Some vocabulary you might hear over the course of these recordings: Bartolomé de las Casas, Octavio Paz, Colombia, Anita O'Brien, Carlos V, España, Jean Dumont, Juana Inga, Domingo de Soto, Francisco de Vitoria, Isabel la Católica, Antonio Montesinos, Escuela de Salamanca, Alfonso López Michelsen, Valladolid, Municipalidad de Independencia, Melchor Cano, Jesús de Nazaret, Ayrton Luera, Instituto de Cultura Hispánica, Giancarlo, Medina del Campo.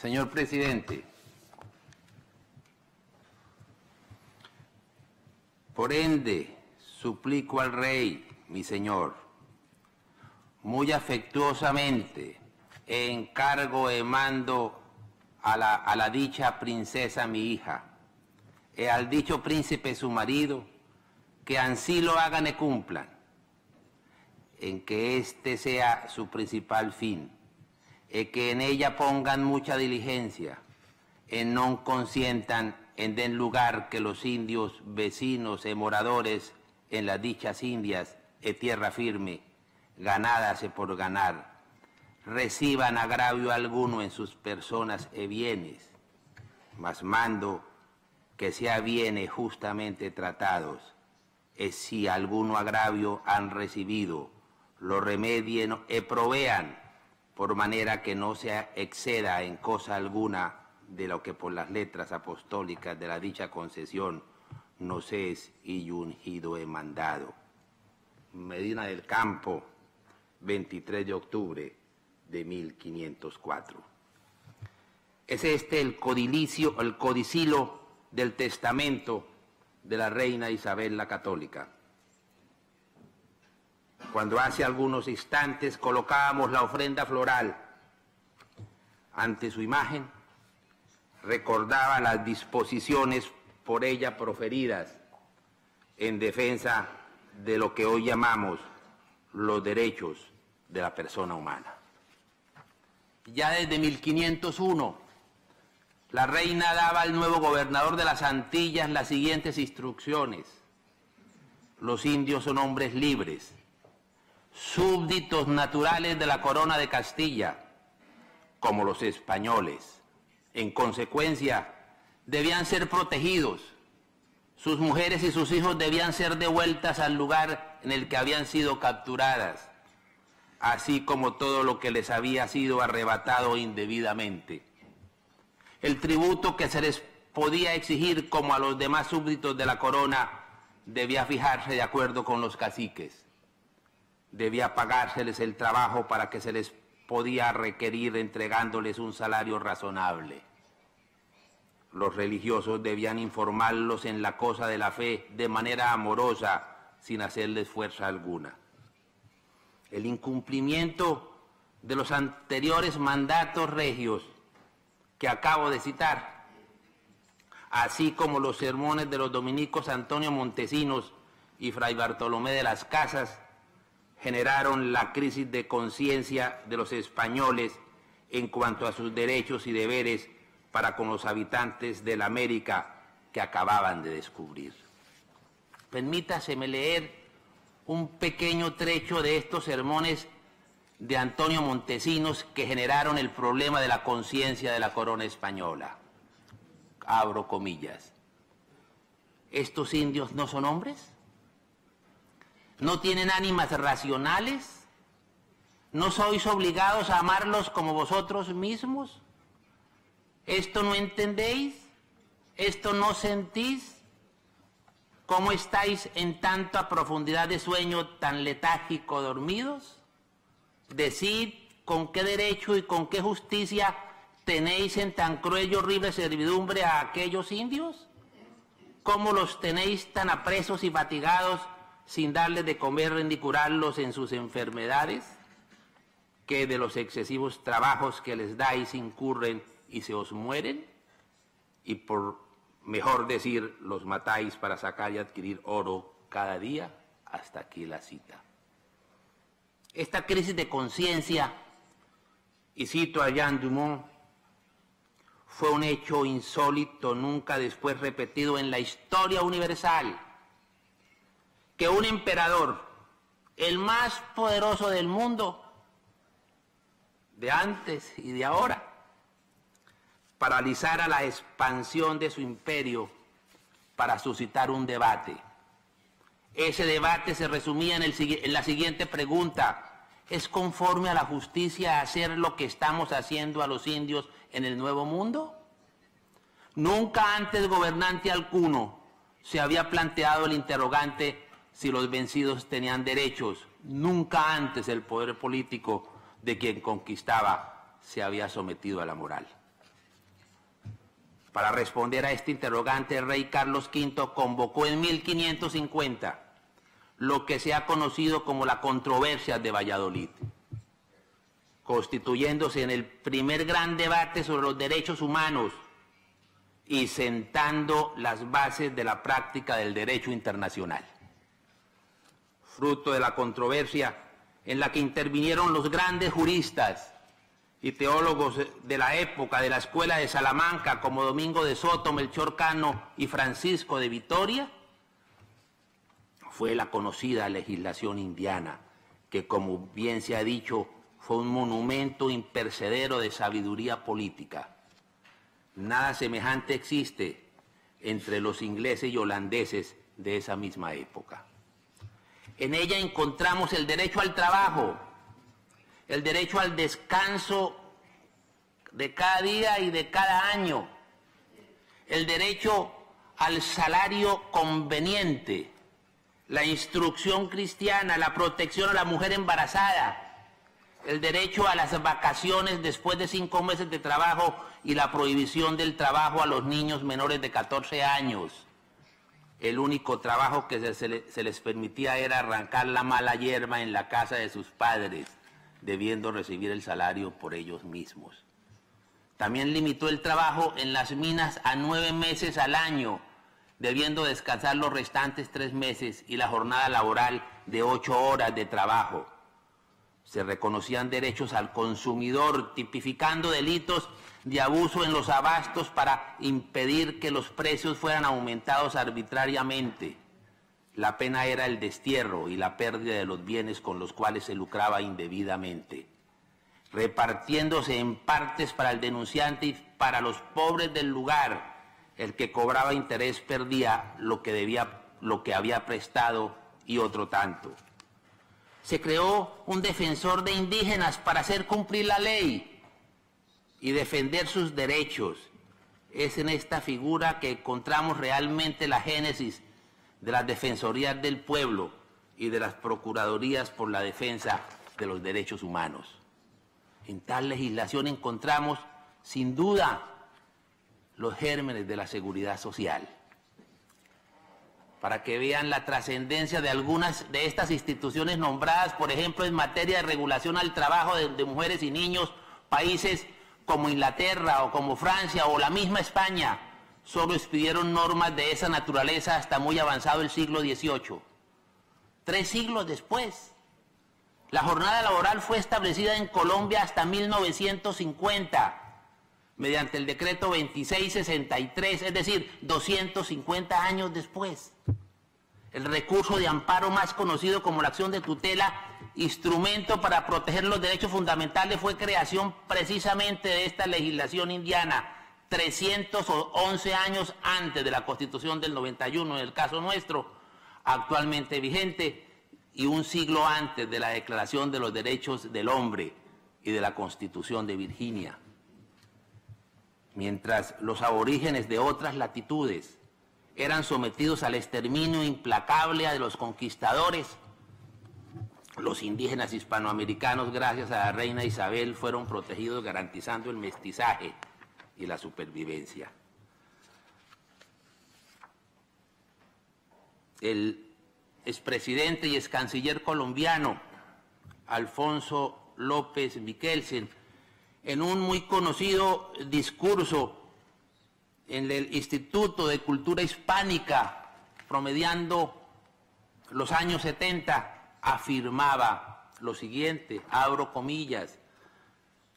Señor presidente, por ende, suplico al Rey, mi Señor, muy afectuosamente encargo y mando a la dicha princesa mi hija, y al dicho príncipe su marido, que ansí lo hagan y cumplan, en que este sea su principal fin, y que en ella pongan mucha diligencia, en no consientan en den lugar que los indios vecinos y moradores en las dichas indias y tierra firme, ganadas y por ganar, reciban agravio alguno en sus personas y bienes, mas mando que sea bienes justamente tratados, y si alguno agravio han recibido, lo remedien y provean, por manera que no se exceda en cosa alguna de lo que por las letras apostólicas de la dicha concesión nos es y ungido he mandado. Medina del Campo, 23 de octubre de 1504. Es este el codicilo del testamento de la reina Isabel la Católica. Cuando hace algunos instantes colocábamos la ofrenda floral ante su imagen, recordaba las disposiciones por ella proferidas en defensa de lo que hoy llamamos los derechos de la persona humana. Ya desde 1501, la reina daba al nuevo gobernador de las Antillas las siguientes instrucciones. Los indios son hombres libres, súbditos naturales de la corona de Castilla, como los españoles. En consecuencia, debían ser protegidos. Sus mujeres y sus hijos debían ser devueltas al lugar en el que habían sido capturadas, así como todo lo que les había sido arrebatado indebidamente. El tributo que se les podía exigir, como a los demás súbditos de la corona, debía fijarse de acuerdo con los caciques. Debía pagárseles el trabajo para que se les podía requerir entregándoles un salario razonable. Los religiosos debían informarlos en la cosa de la fe de manera amorosa, sin hacerles fuerza alguna. El incumplimiento de los anteriores mandatos regios que acabo de citar, así como los sermones de los dominicos Antonio Montesinos y Fray Bartolomé de las Casas, generaron la crisis de conciencia de los españoles en cuanto a sus derechos y deberes para con los habitantes de la América que acababan de descubrir. Permítaseme leer un pequeño trecho de estos sermones de Antonio Montesinos que generaron el problema de la conciencia de la corona española. Abro comillas. ¿Estos indios no son hombres? ¿No tienen ánimas racionales? ¿No sois obligados a amarlos como vosotros mismos? ¿Esto no entendéis? ¿Esto no sentís? ¿Cómo estáis en tanta profundidad de sueño tan letárgico dormidos? Decid con qué derecho y con qué justicia tenéis en tan cruel y horrible servidumbre a aquellos indios. ¿Cómo los tenéis tan apresos y fatigados, sin darles de comer ni curarlos en sus enfermedades, que de los excesivos trabajos que les dais incurren y se os mueren? Y por mejor decir, los matáis para sacar y adquirir oro cada día. Hasta aquí la cita. Esta crisis de conciencia, y cito a Jean Dumont, fue un hecho insólito nunca después repetido en la historia universal, que un emperador, el más poderoso del mundo, de antes y de ahora, paralizara la expansión de su imperio para suscitar un debate. Ese debate se resumía en la siguiente pregunta: ¿es conforme a la justicia hacer lo que estamos haciendo a los indios en el Nuevo Mundo? Nunca antes gobernante alguno se había planteado el interrogante si los vencidos tenían derechos. Nunca antes el poder político de quien conquistaba se había sometido a la moral. Para responder a este interrogante, el rey Carlos V convocó en 1550 lo que se ha conocido como la controversia de Valladolid, constituyéndose en el primer gran debate sobre los derechos humanos y sentando las bases de la práctica del derecho internacional. Fruto de la controversia, en la que intervinieron los grandes juristas y teólogos de la época de la Escuela de Salamanca, como Domingo de Soto, Melchor Cano y Francisco de Vitoria, fue la conocida legislación indiana, que, como bien se ha dicho, fue un monumento imperecedero de sabiduría política. Nada semejante existe entre los ingleses y holandeses de esa misma época. En ella encontramos el derecho al trabajo, el derecho al descanso de cada día y de cada año, el derecho al salario conveniente, la instrucción cristiana, la protección a la mujer embarazada, el derecho a las vacaciones después de 5 meses de trabajo y la prohibición del trabajo a los niños menores de 14 años. El único trabajo que se les permitía era arrancar la mala hierba en la casa de sus padres, debiendo recibir el salario por ellos mismos. También limitó el trabajo en las minas a 9 meses al año, debiendo descansar los restantes 3 meses y la jornada laboral de 8 horas de trabajo. Se reconocían derechos al consumidor, tipificando delitos de abuso en los abastos para impedir que los precios fueran aumentados arbitrariamente. La pena era el destierro y la pérdida de los bienes con los cuales se lucraba indebidamente, repartiéndose en partes para el denunciante y para los pobres del lugar. El que cobraba interés perdía lo que había prestado y otro tanto. Se creó un defensor de indígenas para hacer cumplir la ley y defender sus derechos. Es en esta figura que encontramos realmente la génesis de las defensorías del pueblo y de las procuradurías por la defensa de los derechos humanos. En tal legislación encontramos, sin duda, los gérmenes de la seguridad social. Para que vean la trascendencia de algunas de estas instituciones nombradas, por ejemplo, en materia de regulación al trabajo de mujeres y niños, países como Inglaterra o como Francia o la misma España solo expidieron normas de esa naturaleza hasta muy avanzado el siglo XVIII. 3 siglos después, la jornada laboral fue establecida en Colombia hasta 1950, mediante el decreto 2663, es decir, 250 años después. El recurso de amparo más conocido como la acción de tutela, instrumento para proteger los derechos fundamentales, fue creación precisamente de esta legislación indiana, 311 años antes de la Constitución del 91, en el caso nuestro, actualmente vigente, y 1 siglo antes de la Declaración de los Derechos del Hombre y de la Constitución de Virginia. Mientras los aborígenes de otras latitudes eran sometidos al exterminio implacable de los conquistadores, los indígenas hispanoamericanos, gracias a la reina Isabel, fueron protegidos, garantizando el mestizaje y la supervivencia. El expresidente y excanciller colombiano Alfonso López Michelsen, en un muy conocido discurso en el Instituto de Cultura Hispánica, promediando los años 70, afirmaba lo siguiente, abro comillas: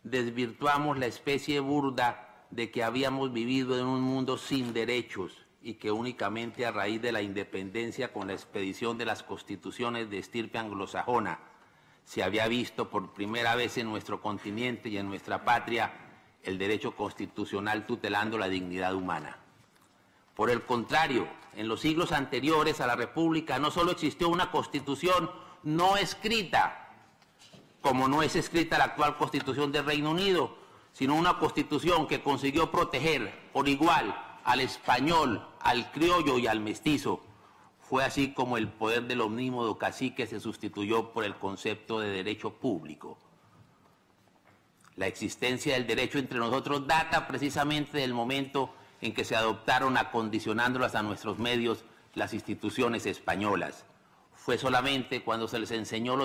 desvirtuamos la especie burda de que habíamos vivido en un mundo sin derechos y que únicamente a raíz de la independencia, con la expedición de las constituciones de estirpe anglosajona, se había visto por primera vez en nuestro continente y en nuestra patria el derecho constitucional tutelando la dignidad humana. Por el contrario, en los siglos anteriores a la República no solo existió una constitución no escrita, como no es escrita la actual Constitución del Reino Unido, sino una constitución que consiguió proteger por igual al español, al criollo y al mestizo. Fue así como el poder del omnímodo cacique se sustituyó por el concepto de derecho público. La existencia del derecho entre nosotros data precisamente del momento en que se adoptaron acondicionándolas a nuestros medios las instituciones españolas. Fue solamente cuando se les enseñó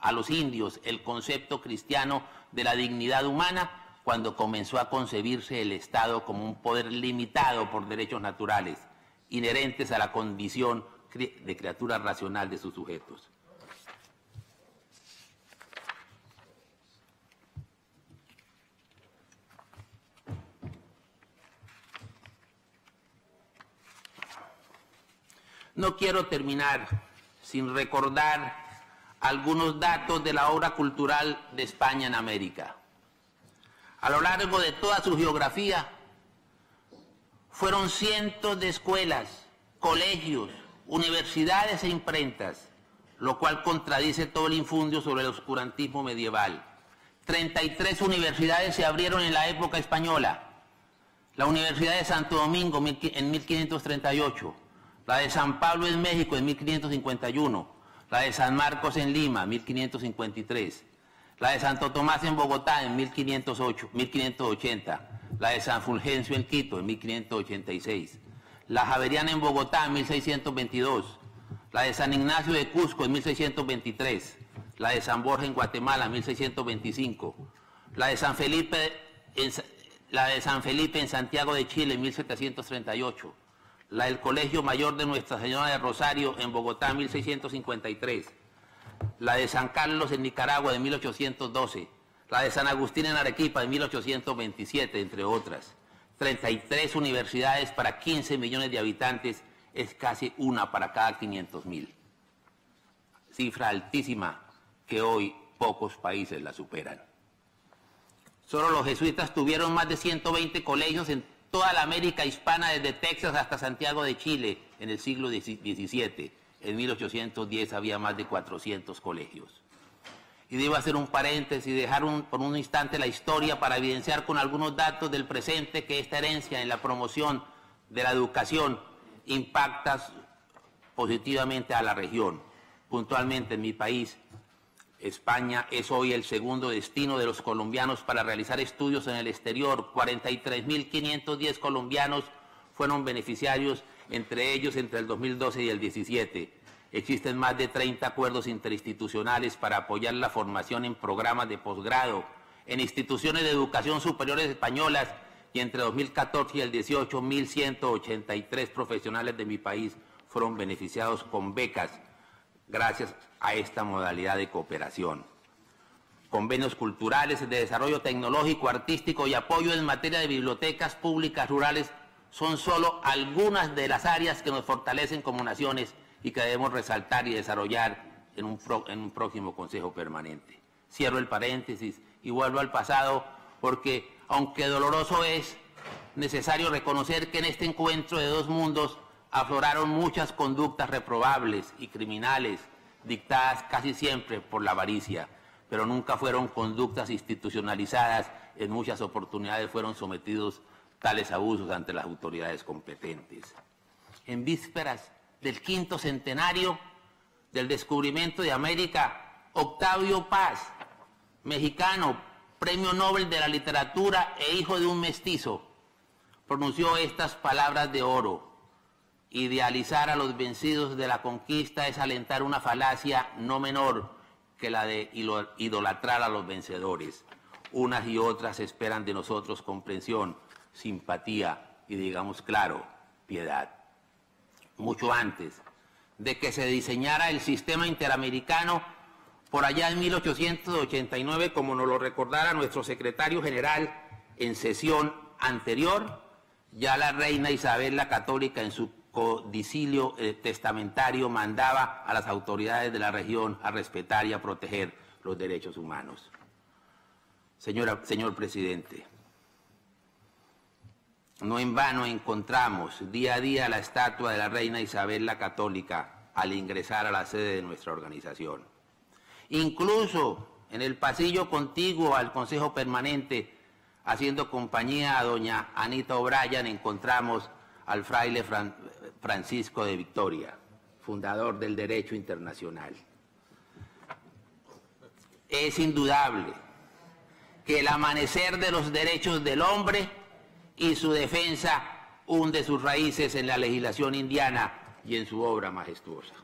a los indios el concepto cristiano de la dignidad humana, cuando comenzó a concebirse el Estado como un poder limitado por derechos naturales, inherentes a la condición de criatura racional de sus sujetos. No quiero terminar sin recordar algunos datos de la obra cultural de España en América. A lo largo de toda su geografía, fueron cientos de escuelas, colegios, universidades e imprentas, lo cual contradice todo el infundio sobre el oscurantismo medieval. 33 universidades se abrieron en la época española. La Universidad de Santo Domingo en 1538. La de San Pablo en México en 1551, la de San Marcos en Lima, 1553, la de Santo Tomás en Bogotá en 1580, la de San Fulgencio en Quito en 1586, la Javeriana en Bogotá en 1622, la de San Ignacio de Cusco en 1623, la de San Borja en Guatemala en 1625, la de San Felipe en Santiago de Chile en 1738, la del Colegio Mayor de Nuestra Señora de Rosario en Bogotá en 1653, la de San Carlos en Nicaragua de 1812, la de San Agustín en Arequipa de 1827, entre otras. 33 universidades para 15 millones de habitantes es casi una para cada 500.000. Cifra altísima que hoy pocos países la superan. Solo los jesuitas tuvieron más de 120 colegios en toda la América hispana, desde Texas hasta Santiago de Chile, en el siglo XVII. En 1810 había más de 400 colegios. Y debo hacer un paréntesis y dejar por un instante la historia para evidenciar con algunos datos del presente que esta herencia en la promoción de la educación impacta positivamente a la región. Puntualmente en mi país, España es hoy el segundo destino de los colombianos para realizar estudios en el exterior. 43.510 colombianos fueron beneficiarios, entre ellos entre el 2012 y el 2017. Existen más de 30 acuerdos interinstitucionales para apoyar la formación en programas de posgrado, en instituciones de educación superiores españolas, y entre 2014 y el 2018, 1.183 profesionales de mi país fueron beneficiados con becas gracias a esta modalidad de cooperación. Convenios culturales, de desarrollo tecnológico, artístico y apoyo en materia de bibliotecas públicas rurales son solo algunas de las áreas que nos fortalecen como naciones y que debemos resaltar y desarrollar en un próximo Consejo Permanente. Cierro el paréntesis y vuelvo al pasado porque, aunque doloroso, es necesario reconocer que en este encuentro de dos mundos afloraron muchas conductas reprobables y criminales, dictadas casi siempre por la avaricia, pero nunca fueron conductas institucionalizadas. En muchas oportunidades fueron sometidos tales abusos ante las autoridades competentes. En vísperas del quinto centenario del descubrimiento de América, Octavio Paz, mexicano, premio Nobel de la literatura e hijo de un mestizo, pronunció estas palabras de oro: idealizar a los vencidos de la conquista es alentar una falacia no menor que la de idolatrar a los vencedores. Unas y otras esperan de nosotros comprensión, simpatía y, digamos claro, piedad. Mucho antes de que se diseñara el sistema interamericano, por allá en 1889, como nos lo recordara nuestro secretario general en sesión anterior, ya la reina Isabel la Católica en su codicilio testamentario mandaba a las autoridades de la región a respetar y a proteger los derechos humanos. Señor presidente, no en vano encontramos día a día la estatua de la reina Isabel la Católica al ingresar a la sede de nuestra organización. Incluso en el pasillo contiguo al Consejo Permanente, haciendo compañía a doña Anita O'Brien, encontramos al fraile Francisco de Vitoria, fundador del derecho internacional. Es indudable que el amanecer de los derechos del hombre y su defensa hunde sus raíces en la legislación indiana y en su obra majestuosa.